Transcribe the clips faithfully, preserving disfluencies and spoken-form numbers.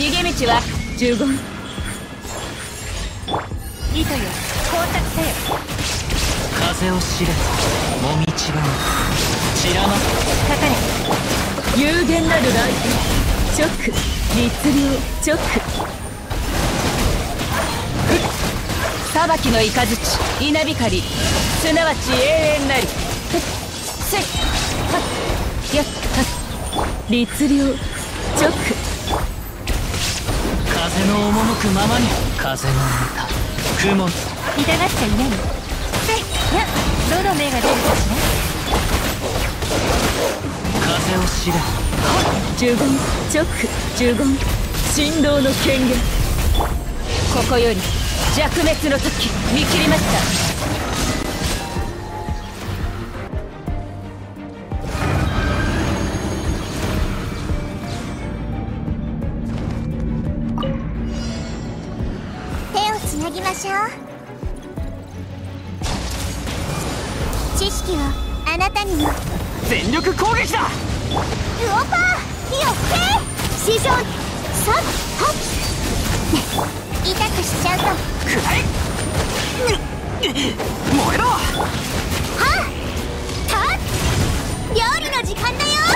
逃げ道は十分。糸よ、光沢せよ。風を知れ、もみちが散らまく。かかれ。有限なる雷雨、ショック、律令、ショック。裁きの雷稲光、すなわち永遠なり。せっはっやっはっ律令、直風の赴くままに。風の歌雲痛がっちゃいない。せっやどの目が出るかしら。風を知れ。十言直十言振動の権限。ここより弱滅の時、見切りました。手をつなぎましょう。知識をあなたにも。全力攻撃だ。ウオパーよっけーシジョンサッハッ痛くしちゃうとくらえ。燃えろ。はった料理の時間だよ。は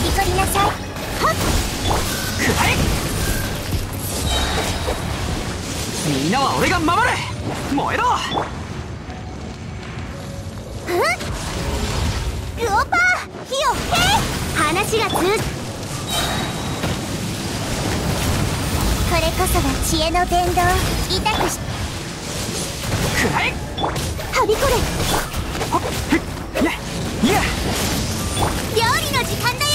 びこりなさい。はっくらえ。みんなは俺が守る。燃えろ。うんウオパー火を吹け。話が通じ。これこそが知恵の伝道。痛くしくらえ。はびこれ。はっいやいや料理の時間だよ。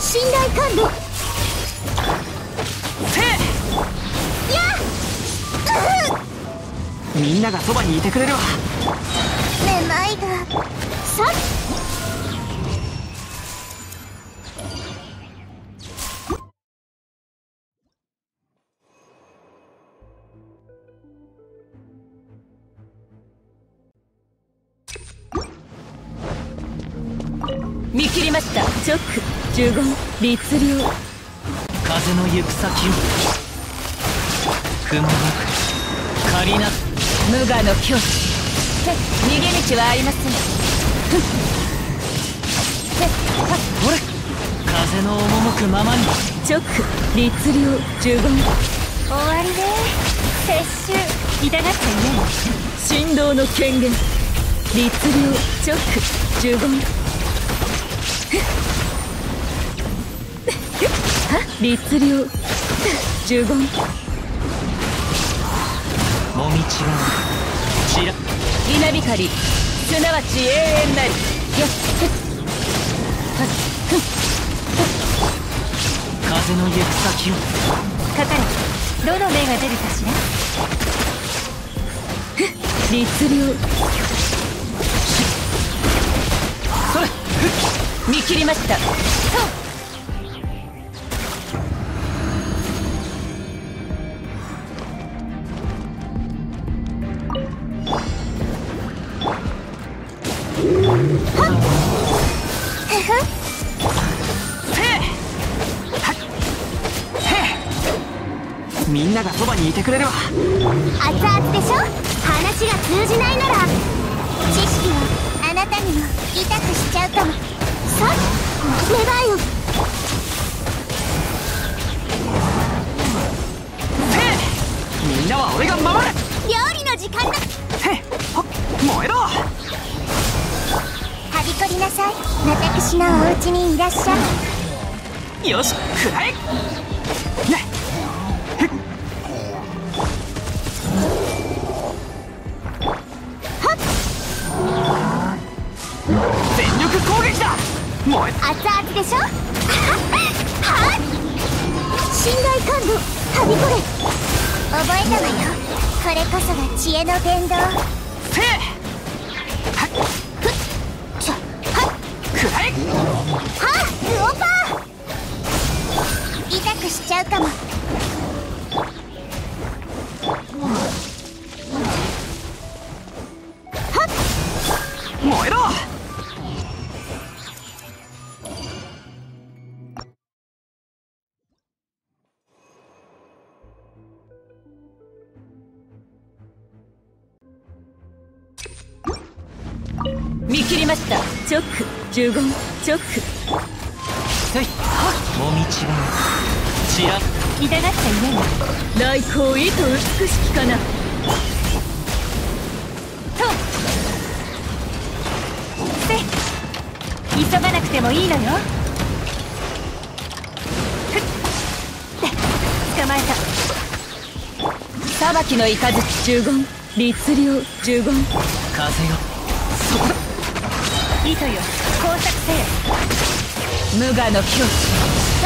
信頼感度せいやうふみんながそばにいてくれるわ。めまいがさっ見切りました。直十言律令。風の行く先を雲なく仮な無我の境地。逃げ道はありません。ほれ風の赴くままに。直律令十言終わりね。撤収痛がっていない。振動の権限律令直十言律令十言もみちがちら稲光すなわち永遠なり。よっ風の行く先をかかれ。どの目が出るかしら。律令それ見切りました。みんながそばにいてくれるわ。熱々でしょ。話が通じないなら知識はあなたにも。痛くしちゃうかも。さっ芽生えよ。みんなは俺が守る。料理の時間だ。へっほ燃えろ。はびこりなさい。私のお家にいらっしゃい。よしくらえ。ね燃え熱々でしょ。はは信頼感度はびこれ。覚えたわよ。これこそが知恵の伝道。せいはっふっちょはっくらえ。はっウオパー痛くしちゃうかも。はっ燃えろ。見切りました。チョック十言チョックせいもみちがちら痛がった家に来光意図美しきかなとせい急がなくてもいいのよ。ふっ捕まえた。裁きのいかずち十言律令十言風よそこ糸よ工作せよ無我の境地さ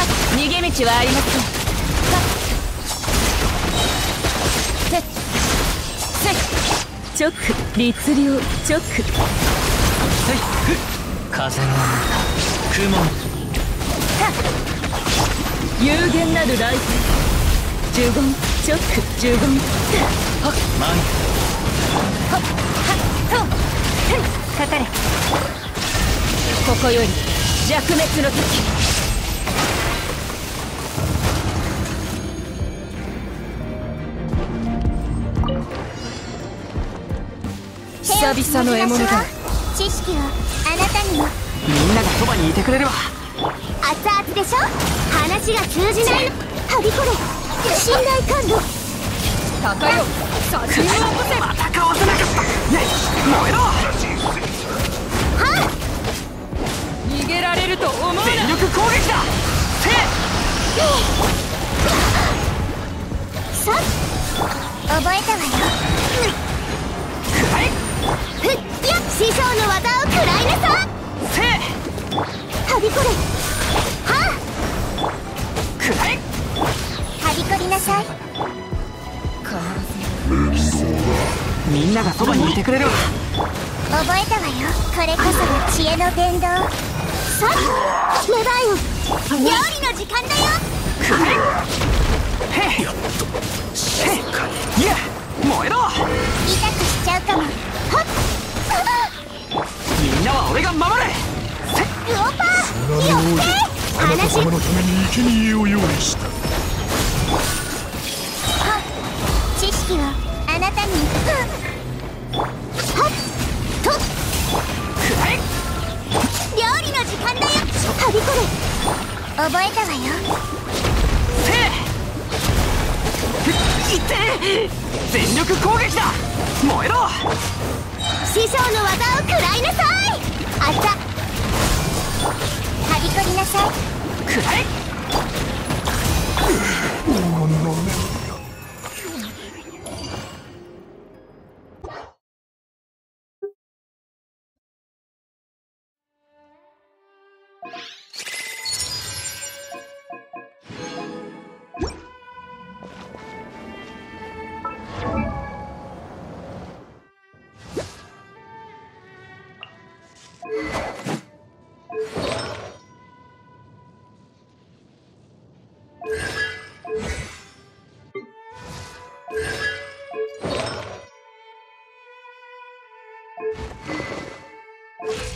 っ逃げ道はありません。さっせっせっ直律令直せっ風の中雲さっ有限なる来世十言直十言はっ満はっはっとかかれここより弱滅の時。久々の獲物だ。知識をあなたにもみんながそばにいてくれるわ。熱々でしょ話が通じないのはびこれ信頼感度高よ殺人を起こせ。またかわせなかったねえ燃えろ逃げられると思うな。全力攻撃だ。せっさっ覚えたわよ。くらえふっや師匠の技をくらいなさせっはびこれはあくらえはびこりなさい。みんながそばにいてくれるわ。覚えたわよこれこそが知恵の伝道。さあ無駄よ料理の時間だよ。へっへっいや燃えろ痛くしちゃうかも。はっみんなは俺が守れ。ウオパーよってあなた様のために生贄を用意した。はっ知識をあなたにはっとくらえ料理の時間だよ。はびこれ覚えたわよ。せえいって全力攻撃だ燃えろ師匠の技を食らいなさい。あったはびこりなさい食らえyou